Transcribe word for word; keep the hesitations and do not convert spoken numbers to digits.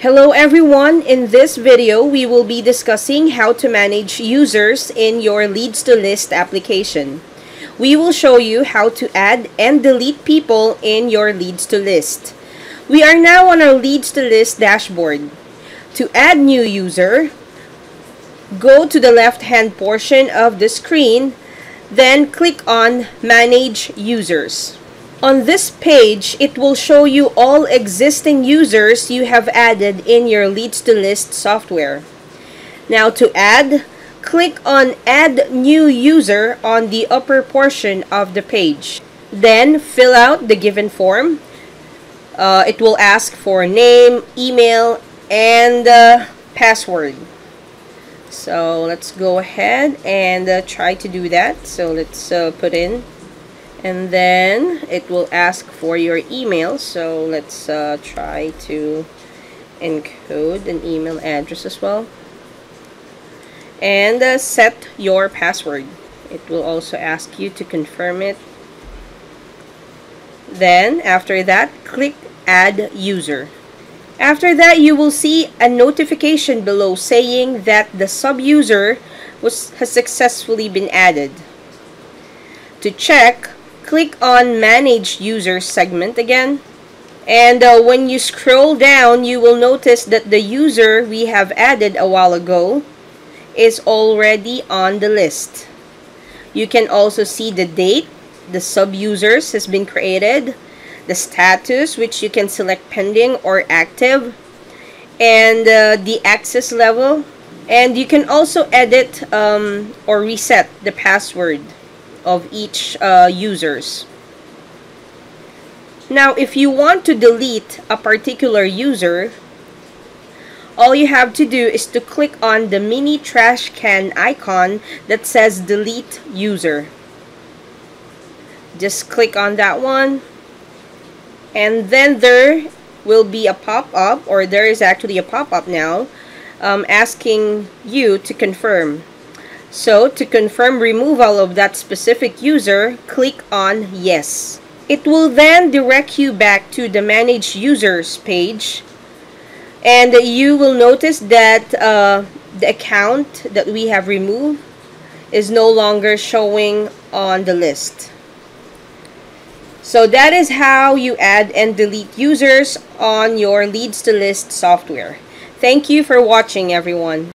Hello everyone, in this video we will be discussing how to manage users in your Leads to list application. We will show you how to add and delete people in your Leads to list. We are now on our Leads to list dashboard. To add new user, go to the left hand portion of the screen, then click on Manage Users. On this page, it will show you all existing users you have added in your Leads to list software. Now to add, click on Add New User on the upper portion of the page. Then fill out the given form. Uh, it will ask for name, email, and uh, password. So let's go ahead and uh, try to do that. So let's uh, put in. And then it will ask for your email, so let's uh, try to encode an email address as well. And uh, set your password. It will also ask you to confirm it. Then after that, click Add User. After that, you will see a notification below saying that the sub-user was, has successfully been added. To check, click on Manage Users segment again, and uh, when you scroll down, you will notice that the user we have added a while ago is already on the list. You can also see the date the sub-users has been created, the status, which you can select pending or active, and uh, the access level, and you can also edit um, or reset the password of each uh, users. Now if you want to delete a particular user, all you have to do is to click on the mini trash can icon that says delete user. Just click on that one, and then there will be a pop-up, or there is actually a pop-up now um, asking you to confirm. So, to confirm removal of that specific user, click on Yes. It will then direct you back to the Manage Users page, and you will notice that uh, the account that we have removed is no longer showing on the list. So that is how you add and delete users on your Leads to list software. Thank you for watching, everyone.